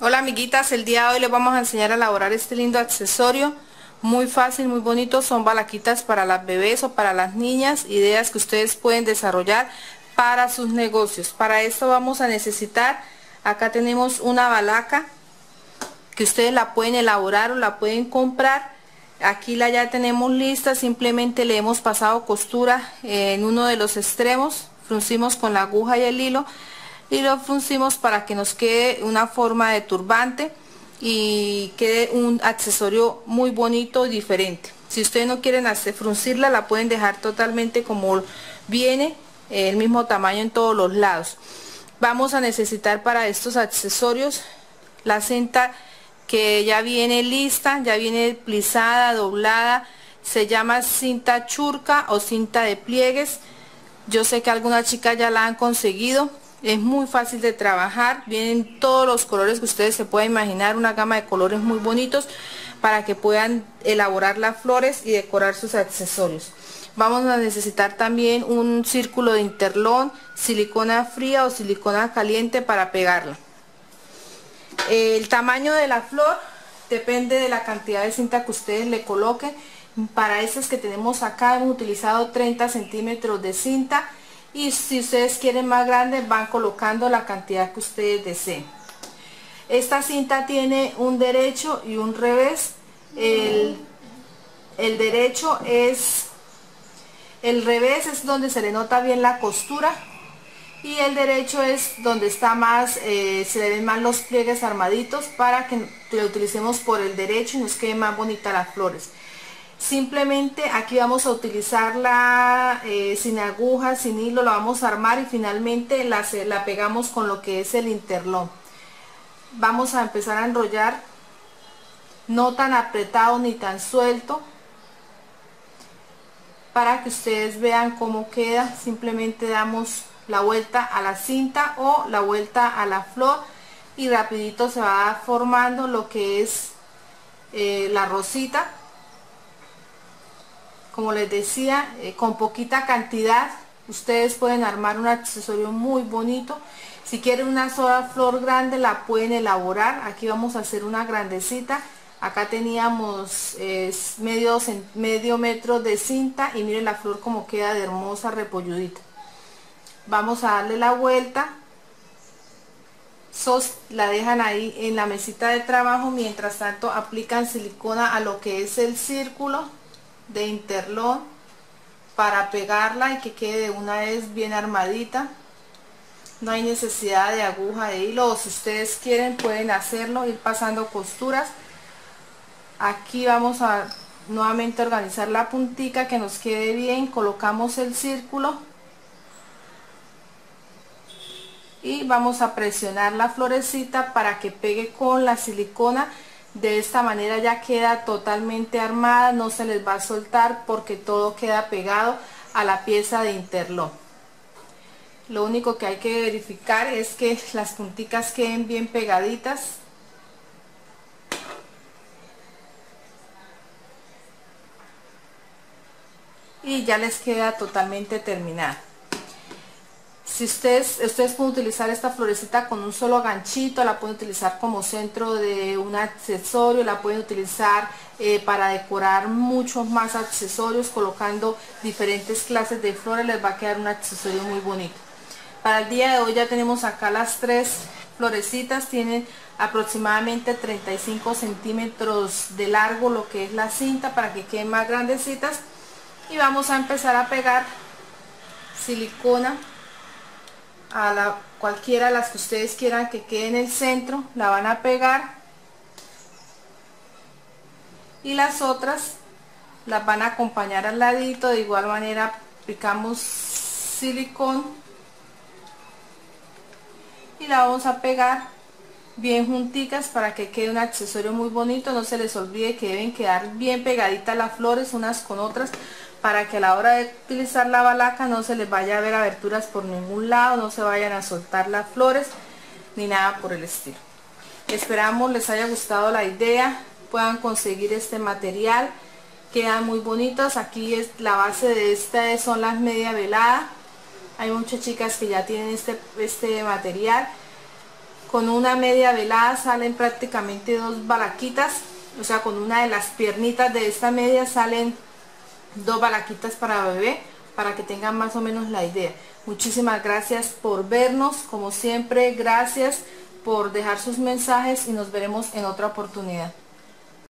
Hola amiguitas, el día de hoy les vamos a enseñar a elaborar este lindo accesorio. Muy fácil, muy bonito, son balaquitas para las bebés o para las niñas, ideas que ustedes pueden desarrollar para sus negocios. Para esto vamos a necesitar, acá tenemos una balaca que ustedes la pueden elaborar o la pueden comprar. Aquí la ya tenemos lista, simplemente le hemos pasado costura en uno de los extremos, fruncimos con la aguja y el hilo. Y lo fruncimos para que nos quede una forma de turbante y quede un accesorio muy bonito y diferente. Si ustedes no quieren fruncirla, la pueden dejar totalmente como viene, el mismo tamaño en todos los lados. Vamos a necesitar para estos accesorios la cinta que ya viene lista, ya viene plisada, doblada. Se llama cinta churca o cinta de pliegues. Yo sé que algunas chicas ya la han conseguido. Es muy fácil de trabajar, vienen todos los colores que ustedes se pueden imaginar, una gama de colores muy bonitos para que puedan elaborar las flores y decorar sus accesorios. Vamos a necesitar también un círculo de interlón, silicona fría o silicona caliente para pegarla. El tamaño de la flor depende de la cantidad de cinta que ustedes le coloquen. Para estas que tenemos acá hemos utilizado 30 centímetros de cinta. Y si ustedes quieren más grandes van colocando la cantidad que ustedes deseen. Esta cinta tiene un derecho y un revés. El derecho es, el revés es donde se le nota bien la costura y el derecho es donde está más, se le ven más los pliegues armaditos para que lo utilicemos por el derecho y nos queden más bonitas las flores. Simplemente aquí vamos a utilizarla sin aguja, sin hilo, la vamos a armar y finalmente la pegamos con lo que es el interlón. Vamos a empezar a enrollar, no tan apretado ni tan suelto, para que ustedes vean cómo queda. Simplemente damos la vuelta a la cinta o la vuelta a la flor y rapidito se va formando lo que es la rosita. Como les decía, con poquita cantidad ustedes pueden armar un accesorio muy bonito. Si quieren una sola flor grande la pueden elaborar. Aquí vamos a hacer una grandecita. Acá teníamos medio metro de cinta y miren la flor como queda de hermosa, repolludita. Vamos a darle la vuelta. La dejan ahí en la mesita de trabajo. Mientras tanto aplican silicona a lo que es el círculo de interlón para pegarla y que quede de una vez bien armadita. No hay necesidad de aguja, de hilo, o si ustedes quieren pueden hacerlo, ir pasando costuras. Aquí vamos a nuevamente organizar la puntica que nos quede bien, colocamos el círculo y vamos a presionar la florecita para que pegue con la silicona. De esta manera ya queda totalmente armada, no se les va a soltar porque todo queda pegado a la pieza de interlón. Lo único que hay que verificar es que las punticas queden bien pegaditas. Y ya les queda totalmente terminada. Si ustedes pueden utilizar esta florecita con un solo ganchito, la pueden utilizar como centro de un accesorio, la pueden utilizar para decorar muchos más accesorios, colocando diferentes clases de flores, les va a quedar un accesorio muy bonito. Para el día de hoy ya tenemos acá las tres florecitas, tienen aproximadamente 35 centímetros de largo lo que es la cinta para que queden más grandecitas. Y vamos a empezar a pegar silicona a cualquiera de las que ustedes quieran que quede en el centro, la van a pegar y las otras las van a acompañar al ladito. De igual manera aplicamos silicón y la vamos a pegar bien junticas para que quede un accesorio muy bonito. No se les olvide que deben quedar bien pegaditas las flores unas con otras para que a la hora de utilizar la balaca no se les vaya a ver aberturas por ningún lado, no se vayan a soltar las flores ni nada por el estilo. Esperamos les haya gustado la idea, puedan conseguir este material, quedan muy bonitas. Aquí es la base de esta, son las media velada. Hay muchas chicas que ya tienen este material. con una media velada salen prácticamente dos balaquitas, o sea, con una de las piernitas de esta media salen dos balaquitas para bebé, para que tengan más o menos la idea. Muchísimas gracias por vernos, como siempre, gracias por dejar sus mensajes y nos veremos en otra oportunidad.